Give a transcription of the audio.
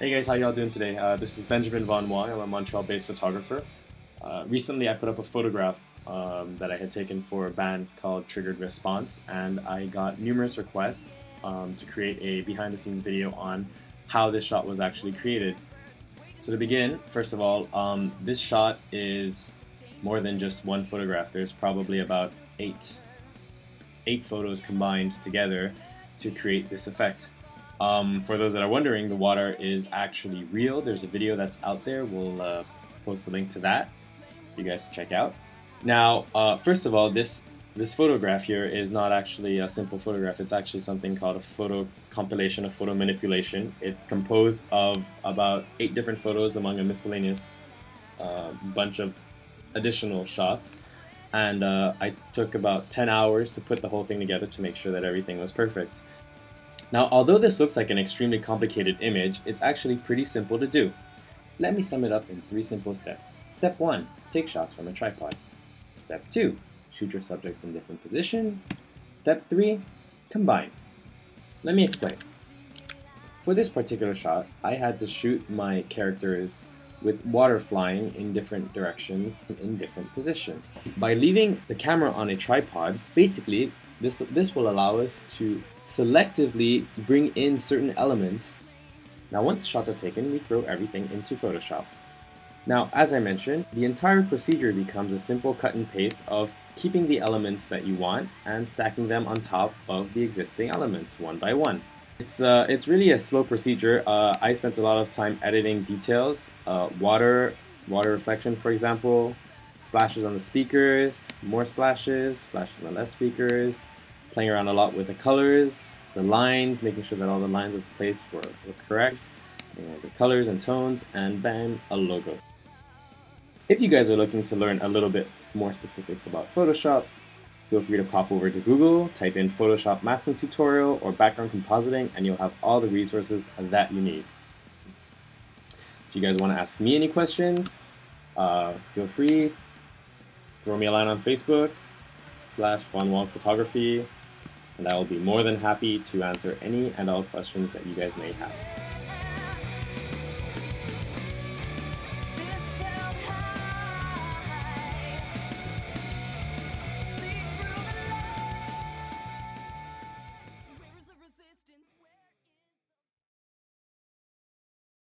Hey guys, how y'all doing today? This is Benjamin Von Wong. I'm a Montreal-based photographer. Recently I put up a photograph that I had taken for a band called Triggered Response, and I got numerous requests to create a behind-the-scenes video on how this shot was actually created. So to begin, first of all, this shot is more than just one photograph. There's probably about eight photos combined together to create this effect. For those that are wondering, the water is actually real. There's a video that's out there. We'll post a link to that for you guys to check out. Now, first of all, this photograph here is not actually a simple photograph. It's actually something called a photo compilation, a photo manipulation. It's composed of about 8 different photos among a miscellaneous bunch of additional shots. And I took about 10 hours to put the whole thing together to make sure that everything was perfect. Now, although this looks like an extremely complicated image, it's actually pretty simple to do. Let me sum it up in 3 simple steps. Step 1, take shots from a tripod. Step 2, shoot your subjects in different positions. Step 3, combine. Let me explain. For this particular shot, I had to shoot my characters with water flying in different directions and in different positions. By leaving the camera on a tripod, basically, this will allow us to selectively bring in certain elements. Now, once shots are taken, we throw everything into Photoshop. Now, as I mentioned, the entire procedure becomes a simple cut and paste of keeping the elements that you want and stacking them on top of the existing elements, one by one. It's really a slow procedure. I spent a lot of time editing details, water reflection, for example, splashes on the speakers, more splashes, splashes on the less speakers, playing around a lot with the colors, the lines, making sure that all the lines of the place were correct, the colors and tones, and bam, a logo. If you guys are looking to learn a little bit more specifics about Photoshop, feel free to pop over to Google, type in Photoshop masking tutorial or background compositing, and you'll have all the resources that you need. If you guys want to ask me any questions, feel free. Throw me a line on Facebook / Von Wong Photography, and I will be more than happy to answer any and all questions that you guys may have.